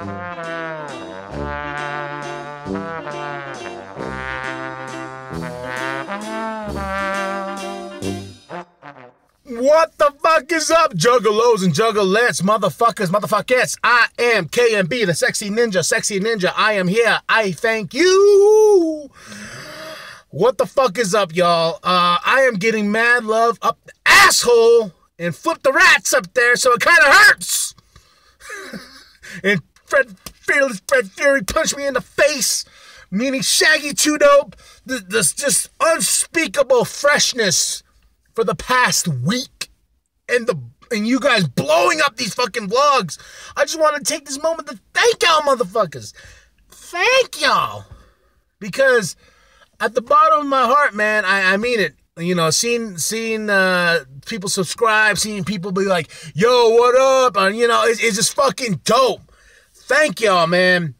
What the fuck is up, Juggalos and Juggalettes, motherfuckers, motherfuckers? I am KMB, the sexy ninja. I am here. I thank you. What the fuck is up, y'all? I am getting mad love up the asshole and Flip the Rat's up there, so it kind of hurts. And Fearless Fred Fury punched me in the face, meaning Shaggy 2 Dope. This just unspeakable freshness for the past week, and you guys blowing up these fucking vlogs. I just want to take this moment to thank y'all motherfuckers. Thank y'all, because at the bottom of my heart, man, I mean it. You know, seeing people subscribe, seeing people be like, yo, what up? And, you know, it's just fucking dope. Thank y'all, man.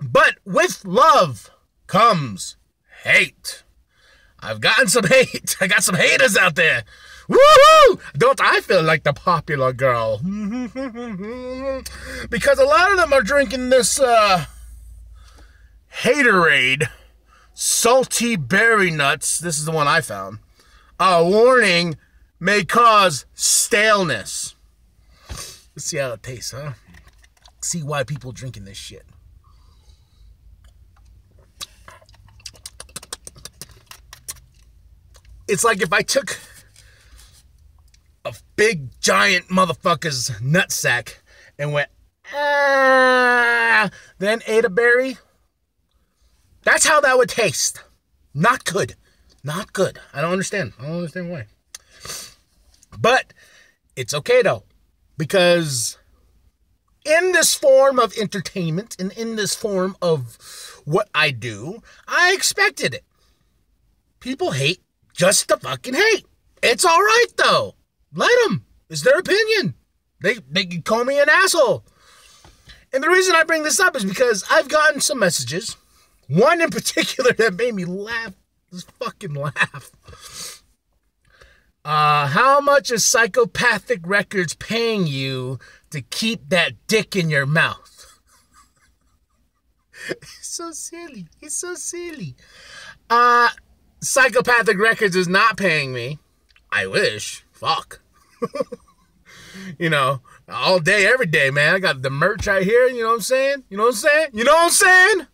But with love comes hate. I've gotten some hate. I got some haters out there. Woohoo! Don't I feel like the popular girl? Because a lot of them are drinking this Haterade Salty Berry Nuts. This is the one I found. A warning may cause staleness. Let's see how it tastes, huh? See why people are drinking this shit. It's like if I took a big, giant motherfucker's nutsack and went, ah, then ate a berry. That's how that would taste. Not good. Not good. I don't understand. I don't understand why. But it's okay, though, because in this form of entertainment and in this form of what I do, I expected it. People hate. Just the fucking hate. It's all right, though. Let them. It's their opinion. They can call me an asshole. And the reason I bring this up is because I've gotten some messages. One in particular that made me laugh. Just fucking laugh. How much is Psychopathic Records paying you to keep that dick in your mouth? It's so silly. It's so silly. Psychopathic Records is not paying me. I wish. Fuck. You know, all day, every day, man. I got the merch right here. You know what I'm saying? You know what I'm saying? You know what I'm saying?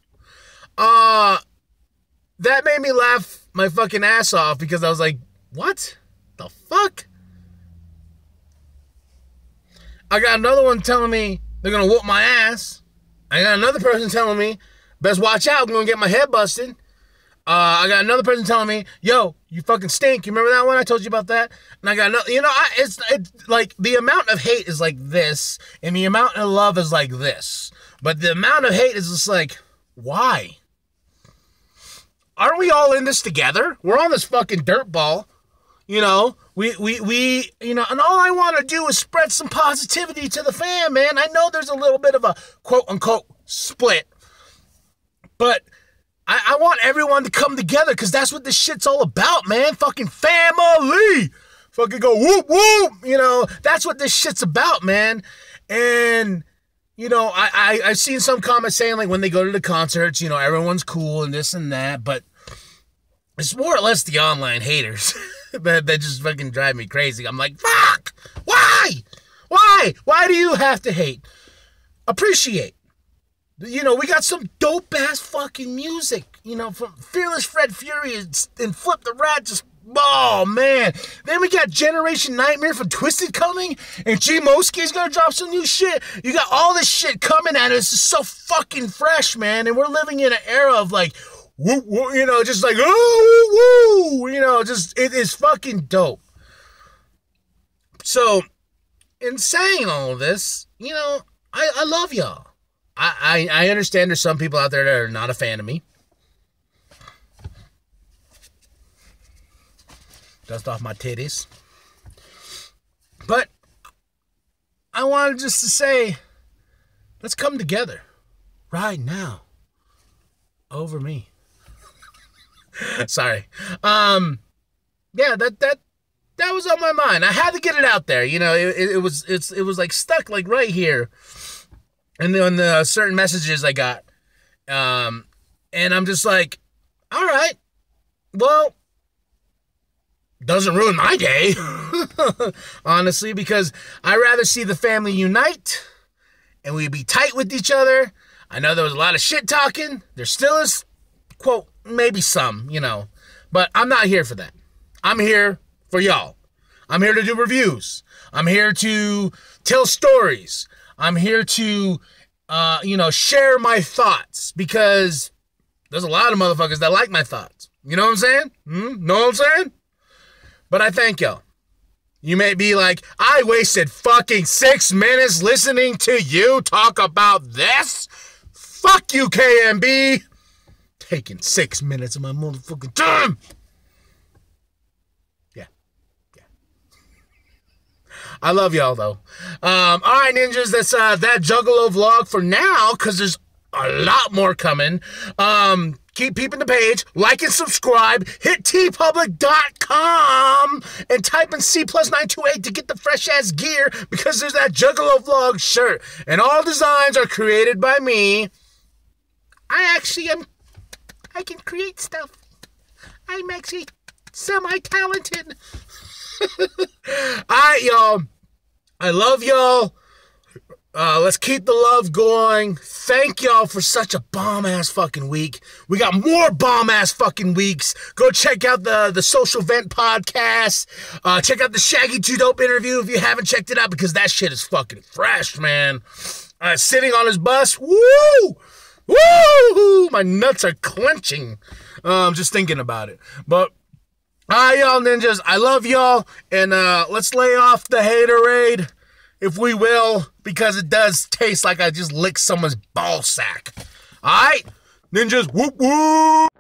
That made me laugh my fucking ass off because I was like, what the fuck? I got another one telling me they're going to whoop my ass. I got another person telling me, best watch out, I'm going to get my head busted. I got another person telling me, yo, you fucking stink. You remember that one? I told you about that. And I got another, you know, it's like the amount of hate is like this, and the amount of love is like this. But the amount of hate is just like, why? Aren't we all in this together? We're on this fucking dirt ball. You know, we you know, and all I want to do is spread some positivity to the fan, man. I know there's a little bit of a quote-unquote split, but I want everyone to come together because that's what this shit's all about, man. Fucking family. Fucking go whoop, whoop. You know, that's what this shit's about, man. And, you know, I've seen some comments saying, like, when they go to the concerts, you know, everyone's cool and this and that. But it's more or less the online haters that just fucking drive me crazy. I'm like, fuck. Why? Why? Why do you have to hate? Appreciate. You know, we got some dope-ass fucking music, you know, from Fearless Fred Fury and Flip the Rat, just, oh, man. Then we got Generation Nightmare from Twisted coming, and G. Mosky's gonna drop some new shit. You got all this shit coming at us. It's so fucking fresh, man, and we're living in an era of, like, woo, woo, you know, just like, oh, woo, you know, just, it is fucking dope. So, in saying all of this, you know, I love y'all. I understand there's some people out there that are not a fan of me. Dust off my titties. But I wanted just to say, let's come together right now over me. Sorry. Yeah, that was on my mind. I had to get it out there. You know, it was like stuck like right here. and then the certain messages I got. And I'm just like, all right, well, doesn't ruin my day, honestly, because I'd rather see the family unite and we'd be tight with each other. I know there was a lot of shit talking. There still is, quote, maybe some, you know, but I'm not here for that. I'm here for y'all. I'm here to do reviews. I'm here to tell stories. I'm here to, you know, share my thoughts, because there's a lot of motherfuckers that like my thoughts. You know what I'm saying? Know what I'm saying? But I thank y'all. You may be like, I wasted fucking 6 minutes listening to you talk about this? Fuck you, KMB. Taking 6 minutes of my motherfucking time. I love y'all, though. All right, ninjas, that's that Juggalo vlog for now, because there's a lot more coming. Keep peeping the page. Like and subscribe. Hit Teepublic.com and type in Cplus928 to get the fresh-ass gear, because there's that Juggalo vlog shirt. And all designs are created by me. I actually am... I can create stuff. I'm actually semi-talented. Alright, y'all, I love y'all. Let's keep the love going. Thank y'all for such a bomb ass fucking week. We got more bomb ass fucking weeks. Go check out the Social Vent Podcast. Check out the Shaggy 2 Dope interview if you haven't checked it out, because that shit is fucking fresh, man. Sitting on his bus. Woo! Woo! My nuts are clenching. Just thinking about it. But all right, y'all ninjas, I love y'all, and let's lay off the Haterade, if we will, because it does taste like I just licked someone's ball sack. All right, ninjas, whoop whoop!